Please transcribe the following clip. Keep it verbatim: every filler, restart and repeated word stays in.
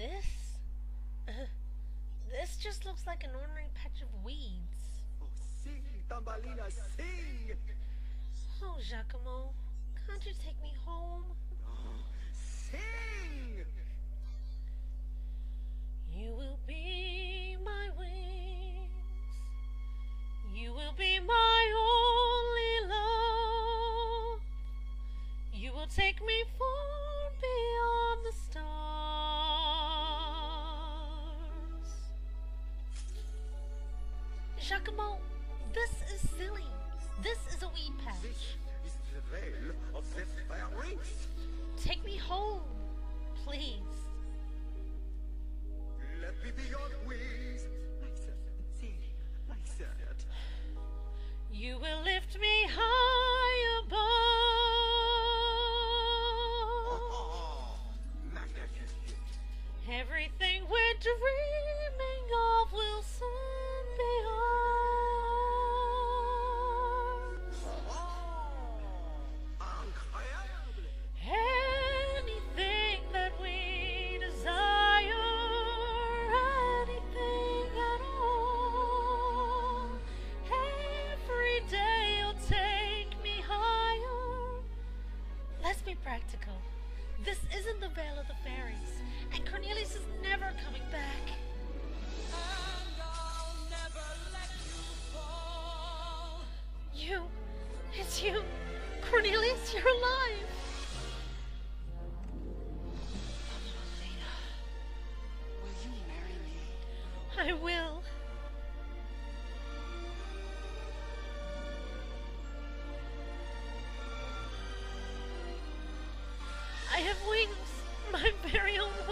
This? This just looks like an ordinary patch of weeds. Oh, sing, Thumbelina, sing! Oh, Giacomo, can't you take me home? Oh, sing! You will be my wings. You will be my only love. You will take me far beyond the stars. Giacomo, this is silly. This is a weed patch. This is the veil of the fairies. Take me home, please. Let me be your wings. Like that. See, like that. You will lift me high above. Oh, oh, magnificent. Everything we're dreaming of will soon be ours. Oh, incredible. Anything that we desire, anything at all. Every day you'll take me higher. Let's be practical. This isn't the veil of the fairies, and Cornelius is never coming back. And I'll never let you fall. You, it's you, Cornelius, you're alive. Thumbelina, will you marry me? I will. I have wings, my very own wings.